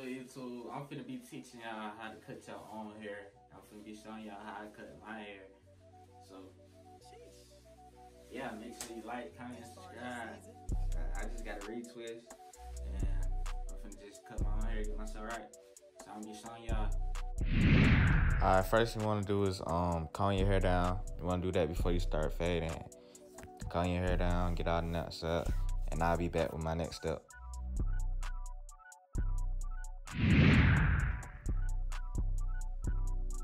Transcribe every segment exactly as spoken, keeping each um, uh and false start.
the YouTube. I'm finna be teaching y'all how to cut your own hair. I'm finna be showing y'all how I cut my hair. So, yeah, make sure you like, comment, subscribe. I just got a retwist, and I'm finna just cut my own hair, get myself right. So I'm gonna be showing y'all. Alright, first you want to do is um comb your hair down. You want to do that before you start fading. Comb your hair down, get all the nuts up, and I'll be back with my next step.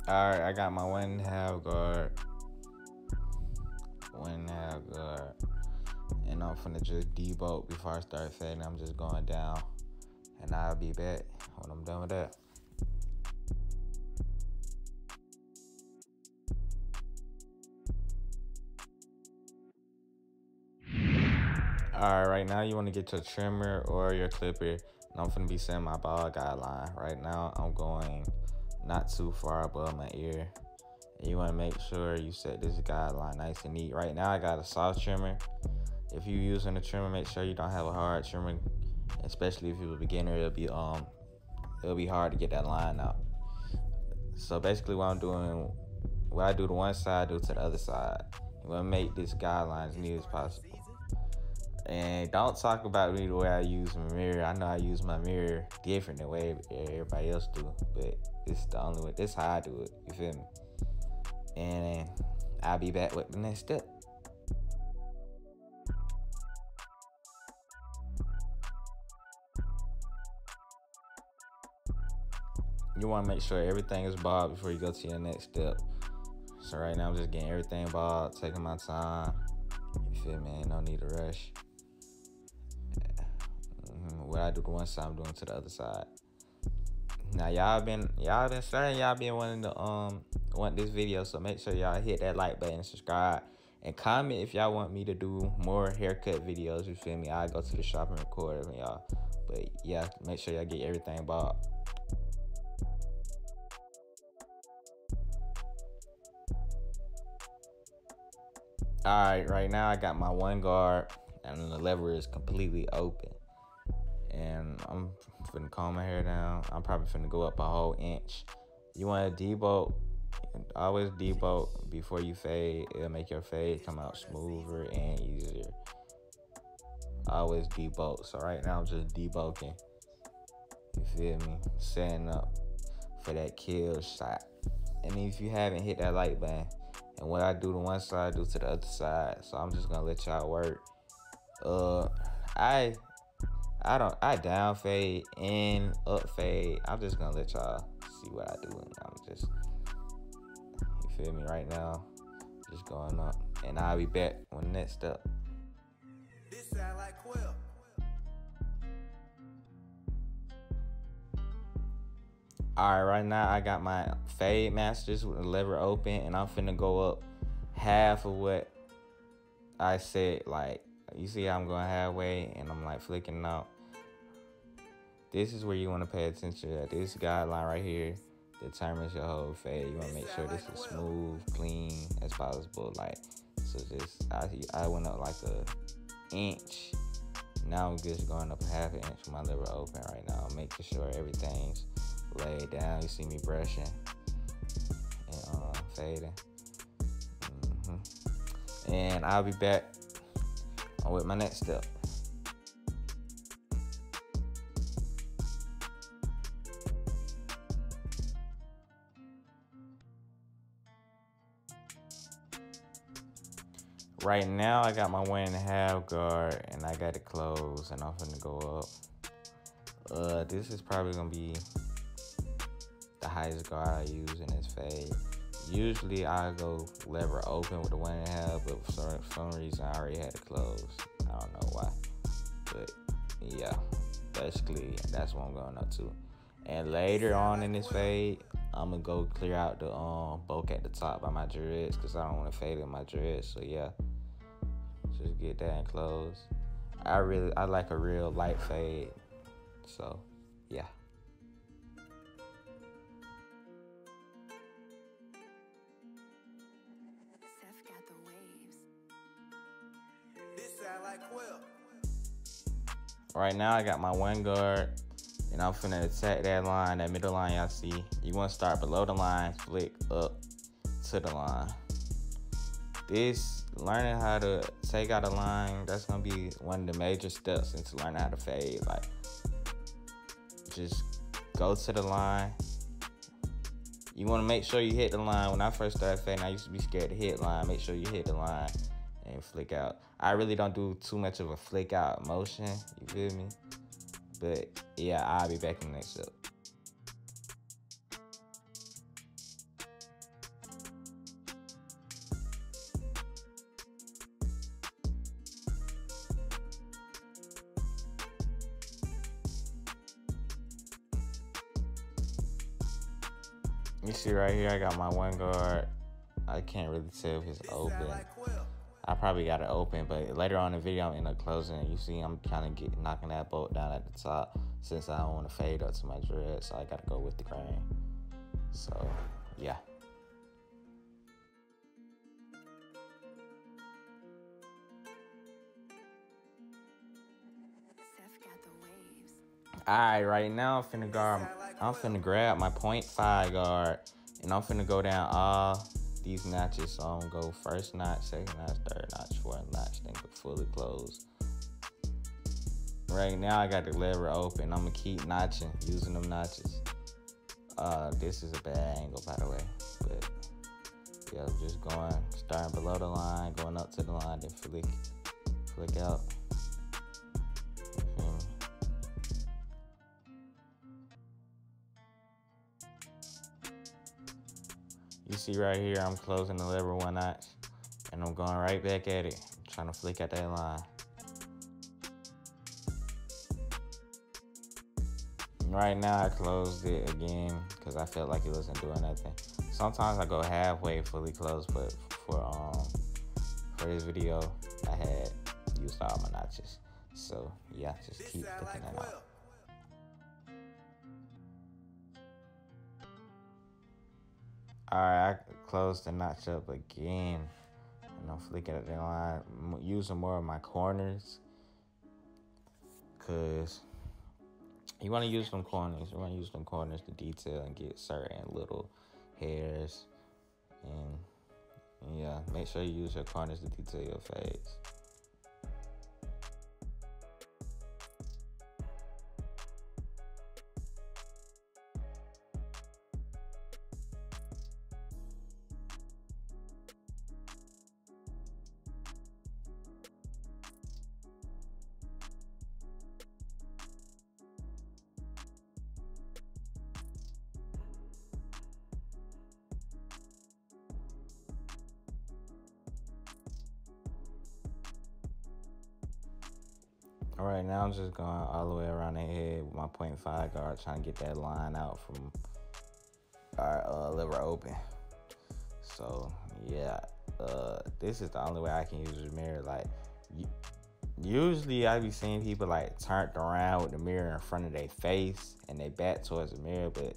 Alright, I got my one and a half guard. One and a half guard. And I'm finna just debolt before I start fading. I'm just going down. And I'll be back when I'm done with that. Alright, right now you want to get your trimmer or your clipper. And I'm finna be setting my ball guideline. Right now I'm going not too far above my ear. And you want to make sure you set this guideline nice and neat. Right now I got a soft trimmer. If you're using a trimmer, make sure you don't have a hard trimmer. Especially if you're a beginner, it'll be um it'll be hard to get that line out. So basically what I'm doing, what I do to one side, I do to the other side. You want to make this guideline as neat as possible. And don't talk about me the way I use my mirror. I know I use my mirror different than way everybody else do, but it's the only way. This how I do it. You feel me? And I'll be back with the next step. You want to make sure everything is bobbed before you go to your next step. So right now I'm just getting everything bobbed, taking my time. You feel me? Ain't no need to rush. What I do to one side, I'm doing to the other side. Now y'all been y'all been saying y'all been wanting to um want this video, so make sure y'all hit that like button, subscribe, and comment if y'all want me to do more haircut videos. You feel me? I go to the shop and record them, y'all. But yeah, make sure y'all get everything bobbed. Alright, right now I got my one guard and the lever is completely open. And I'm finna comb my hair down. I'm probably finna go up a whole inch. You wanna debolt, always debolt before you fade. It'll make your fade come out smoother and easier. Always debolt. So right now I'm just debulking. You feel me? Setting up for that kill shot. And if you haven't hit that like button, and what I do to one side, I do to the other side. So I'm just gonna let y'all work. Uh, I, I don't, I down fade and up fade. I'm just gonna let y'all see what I do. And I'm just, you feel me? Right now, just going up, and I'll be back when next up. This sound like Quill. Alright, right now I got my fade masters with the lever open, and I'm finna go up half of what I said. Like, you see how I'm going halfway and I'm like flicking out. This is where you want to pay attention to. This guideline right here determines your whole fade. You want to make sure this is smooth, clean as possible. Like, so just, I, I went up like a inch. Now I'm just going up half an inch with my lever open right now. I'm making sure everything's laid down. You see me brushing and uh, fading. Mm-hmm. And I'll be back with my next step. Right now I got my one and a half guard and I got it closed, and I'm finna go up. Uh, this is probably gonna be the highest guard I use in this fade. Usually I go lever open with the one and a half, but for some reason I already had it closed. I don't know why, but yeah, basically that's what I'm going up to. And later on in this fade, I'm gonna go clear out the um bulk at the top by my dreads, because I don't want to fade in my dreads. So yeah, just get that and close. I really I like a real light fade, so yeah. Right now I got my one guard Then I'm finna attack that line, that middle line y'all see. You wanna start below the line, flick up to the line. This, learning how to take out a line, that's gonna be one of the major steps into learning how to fade. Like, just go to the line. You wanna make sure you hit the line. When I first started fading, I used to be scared to hit line. Make sure you hit the line and flick out. I really don't do too much of a flick out motion, you feel me? But yeah, I'll be back in the next step. You see right here, I got my one guard. I can't really tell if it's open. I probably got it open, but later on in the video, I'm in the closing. You see, I'm kind of get knocking that bolt down at the top since I don't want to fade up to my dread, so I got to go with the grain. So, yeah. All right, right now I'm finna guard. I'm finna grab my point five guard, and I'm finna go down all these notches. So I'm gonna go first notch, second notch, third notch, fourth notch, then fully closed. Right now I got the lever open. I'm gonna keep notching, using them notches. Uh, this is a bad angle, by the way, but yeah, I'm just going, starting below the line, going up to the line, then flick, flick out. You see right here, I'm closing the lever one notch, and I'm going right back at it. I'm trying to flick at that line. And right now, I closed it again because I felt like it wasn't doing nothing. Sometimes I go halfway fully closed, but for um for this video, I had used all my notches. So yeah, just keep picking it up. All right, I closed the notch up again, and I'm flicking at the line, I'm using more of my corners, cause you want to use them corners. You want to use them corners to detail and get certain little hairs, and, and yeah, make sure you use your corners to detail your fades. All right, now I'm just going all the way around the head with my point five guard, trying to get that line out from our uh, lever open. So yeah, uh, this is the only way I can use the mirror. Like, usually I be seeing people like turned around with the mirror in front of their face and they back towards the mirror, but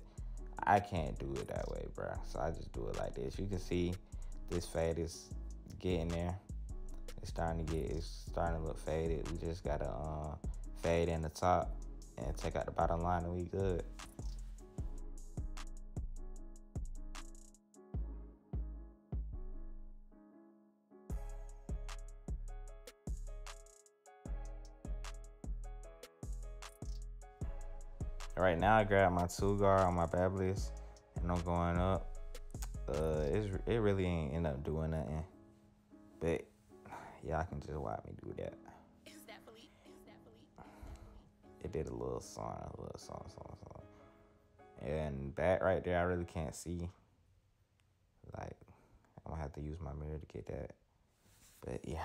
I can't do it that way, bro. So I just do it like this. You can see this fade is getting there. It's starting to get, it's starting to look faded. We just gotta uh, fade in the top and take out the bottom line, and we good. Right now, I grab my two guard on my Babyliss, and I'm going up. Uh, it's, it really ain't end up doing nothing, but. Y'all can just watch me do that. Is that Philippe? Is that Philippe? It did a little song, a little song, song, song. And that right there, I really can't see. Like, I'm gonna have to use my mirror to get that. But yeah.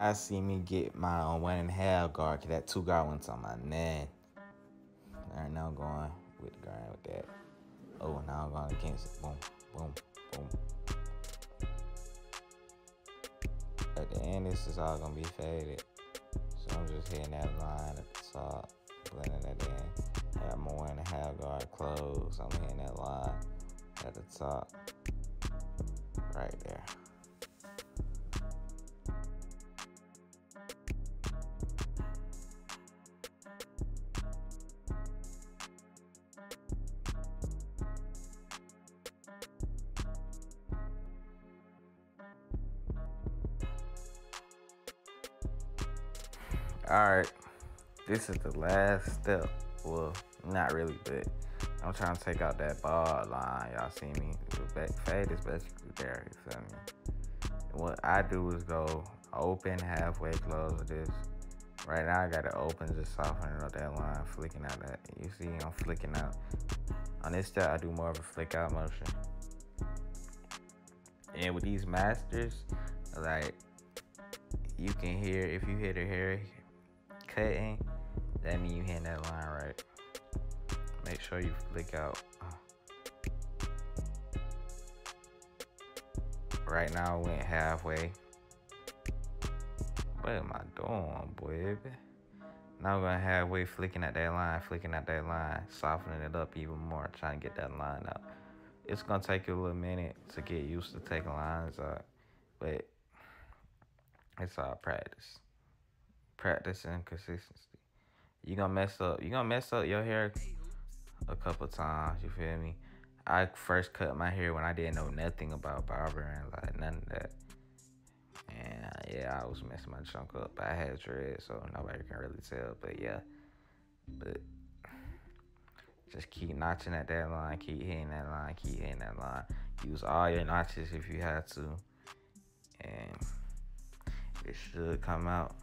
I see me get my own one and a half guard, cause that two guard went on my neck. Alright, now I'm going with the guard with that. Oh, now I'm going against it. Boom, boom, boom. At the end, this is all going to be faded. So I'm just hitting that line at the top, blending it in. I got my one and a half guard closed. I'm hitting that line at the top, right there. alright, this is the last step. Well, not really, but I'm trying to take out that ball line. Y'all see me? The back fade is basically there, you feel me? What I do is go open, halfway close with this. Right now I got it open, just softening up that line, flicking out that. You see I'm flicking out. On this step, I do more of a flick out motion. And with these masters, like, you can hear, if you hear the hair cutting, that means you hitting that line right. Make sure you flick out. Right now I went halfway. What am I doing, baby? Now I'm gonna halfway, flicking at that line, flicking at that line, softening it up even more, trying to get that line out. It's gonna take you a little minute to get used to taking lines out, but it's all practice. Practice and consistency. You're gonna mess up. You're gonna mess up your hair a couple times, you feel me? I first cut my hair when I didn't know nothing about barbering, like none of that. And yeah, I was messing my chunk up, but I had dread, so nobody can really tell. But yeah, but just keep notching at that line, keep hitting that line, keep hitting that line. Use all your notches if you had to, and it should come out.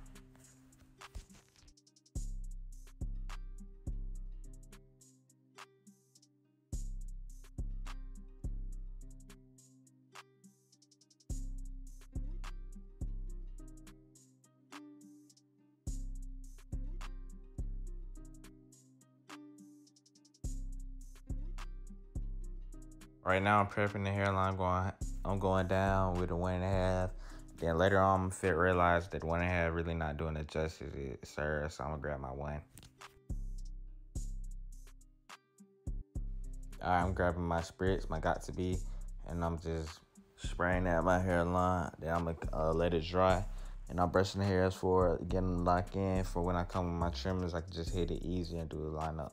Right now, I'm prepping the hairline. Going, I'm going down with a one and a half. Then later on, I'm realize that one and a half really not doing it justice, it serves. So I'm gonna grab my one. All right, I'm grabbing my spritz, my got to be, and I'm just spraying at my hairline. Then I'm gonna uh, let it dry, and I'm brushing the hairs for getting them locked in for when I come with my trimmers. I can just hit it easy and do the lineup.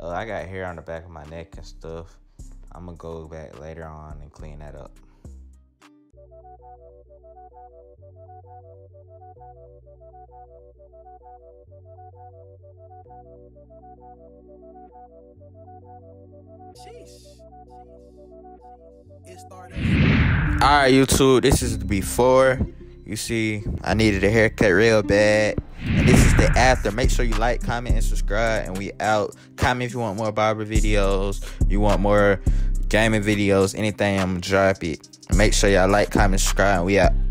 Uh, I got hair on the back of my neck and stuff. I'm gonna go back later on and clean that up. Sheesh. It started. Alright, YouTube, this is the before. You see, I needed a haircut real bad. And this is the after. Make sure you like, comment, and subscribe. And we out. Comment if you want more barber videos. You want more gaming videos. Anything, I'm going to drop it. Make sure y'all like, comment, subscribe. And we out.